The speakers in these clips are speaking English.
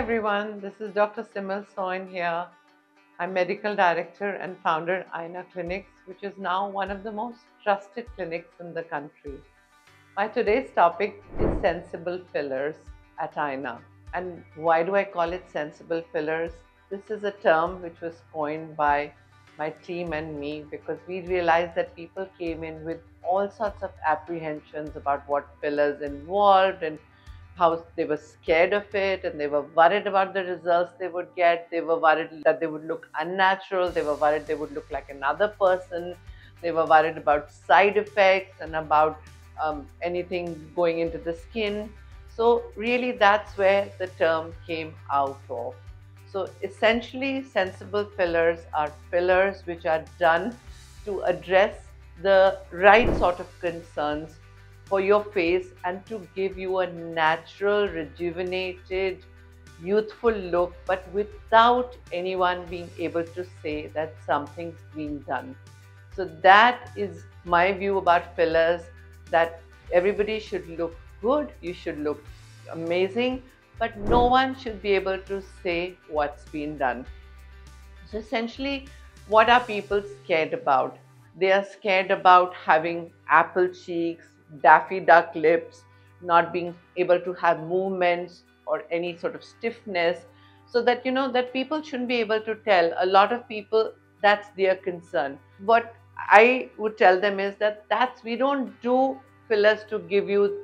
everyone, this is Dr. Simal Soin here. I'm Medical Director and founder at Aayna Clinics, which is now one of the most trusted clinics in the country. My today's topic is sensible fillers at Aayna. And why do I call it sensible fillers? This is a term which was coined by my team and me because we realized that people came in with all sorts of apprehensions about what fillers involved and how they were scared of it, and they were worried about the results they would get. They were worried that they would look unnatural. They were worried they would look like another person. They were worried about side effects and about anything going into the skin. So really that's where the term came out of. So essentially sensible fillers are fillers which are done to address the right sort of concerns for your face and to give you a natural, rejuvenated, youthful look, but without anyone being able to say that something's being done. So that is my view about fillers, that everybody should look good, you should look amazing, but no one should be able to say what's been done. So essentially, what are people scared about? They are scared about having apple cheeks, Daffy Duck lips, not being able to have movements or any sort of stiffness, so that you know that people shouldn't be able to tell. A lot of people, that's their concern. What I would tell them is that we don't do fillers to give you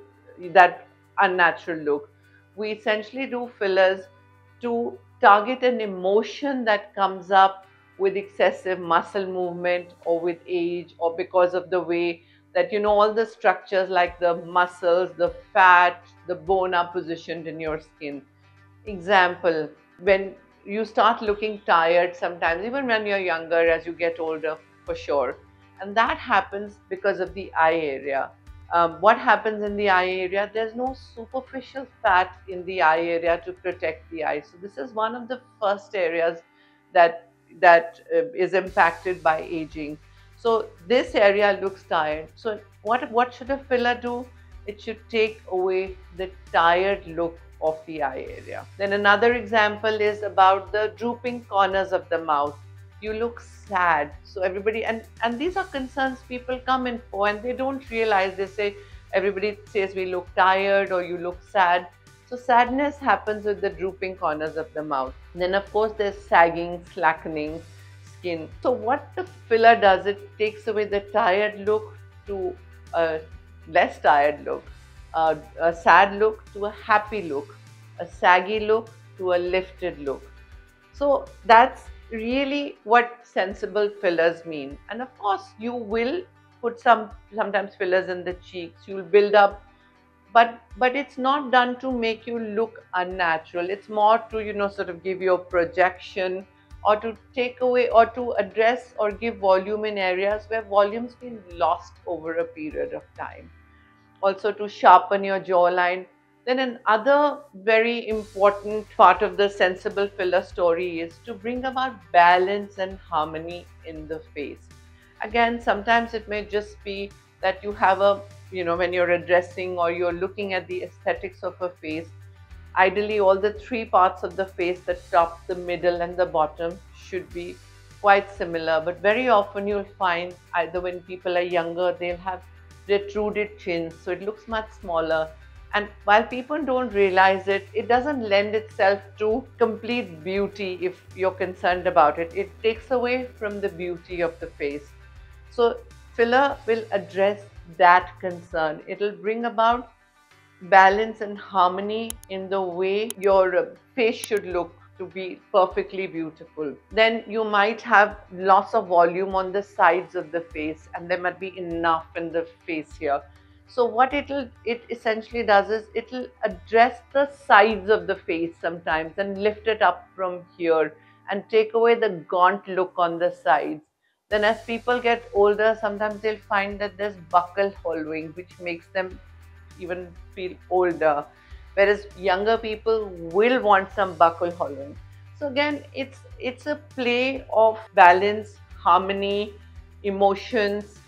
that unnatural look. We essentially do fillers to target an emotion that comes up with excessive muscle movement or with age or because of the way that you know all the structures like the muscles, the fat, the bone are positioned in your skin. Example, when you start looking tired sometimes, even when you're younger, as you get older for sure. And that happens because of the eye area. What happens in the eye area? There's no superficial fat in the eye area to protect the eye. So this is one of the first areas that is impacted by aging. So this area looks tired. So what should a filler do? It should take away the tired look of the eye area. Then another example is about the drooping corners of the mouth. You look sad. So everybody, and these are concerns people come in for and they don't realize. They say, everybody says we look tired or you look sad. So sadness happens with the drooping corners of the mouth. And then of course there's sagging, slackening skin. So what the filler does, it takes away the tired look to a less tired look, a sad look to a happy look, a saggy look to a lifted look. So that's really what sensible fillers mean. And of course you will put sometimes fillers in the cheeks, you'll build up, but it's not done to make you look unnatural. It's more to, you know, sort of give you a projection, or to take away or to address or give volume in areas where volume's been lost over a period of time. Also to sharpen your jawline. Then another very important part of the sensible filler story is to bring about balance and harmony in the face. Again, sometimes it may just be that you have a, you know, when you're addressing or you're looking at the aesthetics of a face, ideally all the three parts of the face, the top, the middle and the bottom should be quite similar. But very often you'll find either when people are younger, they'll have retruded chins, so it looks much smaller. And while people don't realize it, it doesn't lend itself to complete beauty if you're concerned about it. It takes away from the beauty of the face. So filler will address that concern. It'll bring about balance and harmony in the way your face should look to be perfectly beautiful. Then you might have loss of volume on the sides of the face and there might be enough in the face here. So what it essentially does is it'll address the sides of the face sometimes and lift it up from here and take away the gaunt look on the sides. Then as people get older, sometimes they'll find that there's buccal hollowing, which makes them even feel older, whereas younger people will want some buccal hollowing. So again, it's a play of balance, harmony, emotions,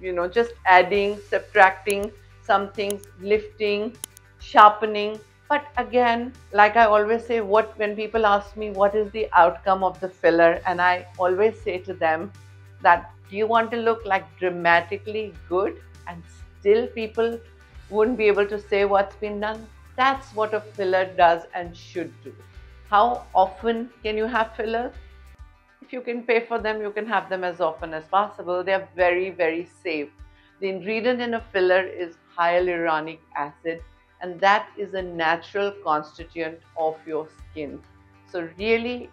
you know, just adding, subtracting some things, lifting, sharpening, But again, like I always say, when people ask me what is the outcome of the filler, and I always say to them that do you want to look like dramatically good and still people wouldn't be able to say what's been done? That's what a filler does and should do. How often can you have fillers? If you can pay for them, you can have them as often as possible. They are very, very safe. The ingredient in a filler is hyaluronic acid, and that is a natural constituent of your skin. So really,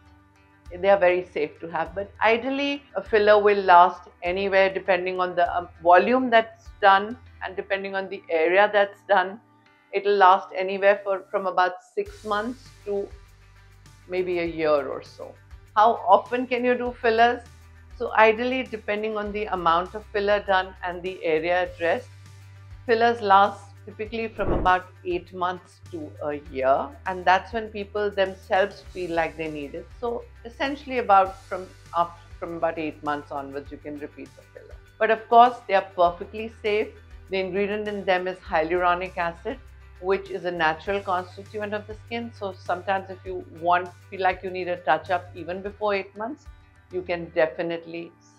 they are very safe to have. But ideally, a filler will last anywhere depending on the volume that's done and depending on the area that's done. It'll last anywhere from about 6 months to maybe a year or so. How often can you do fillers? So ideally, depending on the amount of filler done and the area addressed, fillers last typically from about 8 months to a year, and that's when people themselves feel like they need it. So essentially from about 8 months onwards, you can repeat the filler. But of course, they are perfectly safe. The ingredient in them is hyaluronic acid, which is a natural constituent of the skin. So sometimes if you feel like you need a touch-up even before 8 months, you can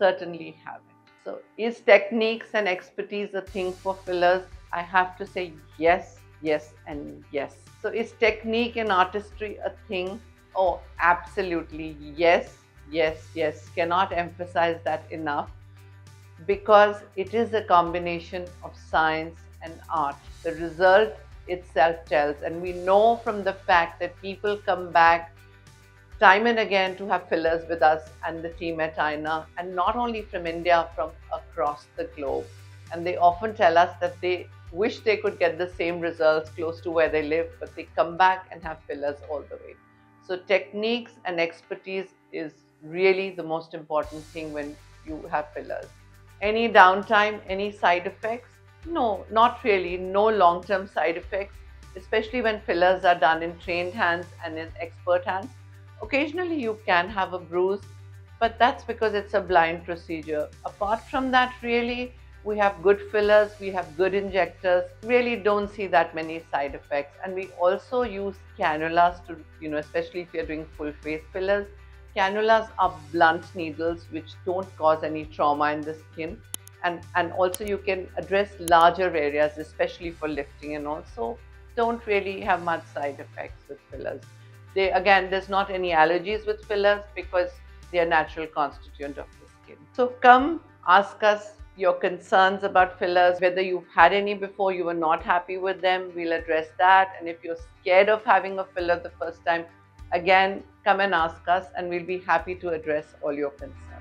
certainly have it. So is techniques and expertise a thing for fillers? I have to say yes, yes, and yes. So is technique and artistry a thing? Oh, absolutely. Yes, yes, yes. Cannot emphasize that enough, because it is a combination of science and art. The result itself tells, and we know from the fact that people come back time and again to have fillers with us and the team at Aayna, and not only from India, from across the globe. And they often tell us that they wish they could get the same results close to where they live, but they come back and have fillers all the way. So techniques and expertise is really the most important thing when you have fillers. Any downtime, any side effects? No, not really. No long-term side effects, especially when fillers are done in trained hands and in expert hands. Occasionally you can have a bruise, but that's because it's a blind procedure. Apart from that, really, we have good fillers, we have good injectors, really don't see that many side effects. And we also use cannulas to, especially if you're doing full face fillers. Cannulas are blunt needles which don't cause any trauma in the skin. And also you can address larger areas, especially for lifting, and also don't really have much side effects with fillers. Again, there's not any allergies with fillers because they are natural constituent of the skin. So come ask us your concerns about fillers, whether you've had any before, you were not happy with them, we'll address that. And if you're scared of having a filler the first time, again, come and ask us and we'll be happy to address all your concerns.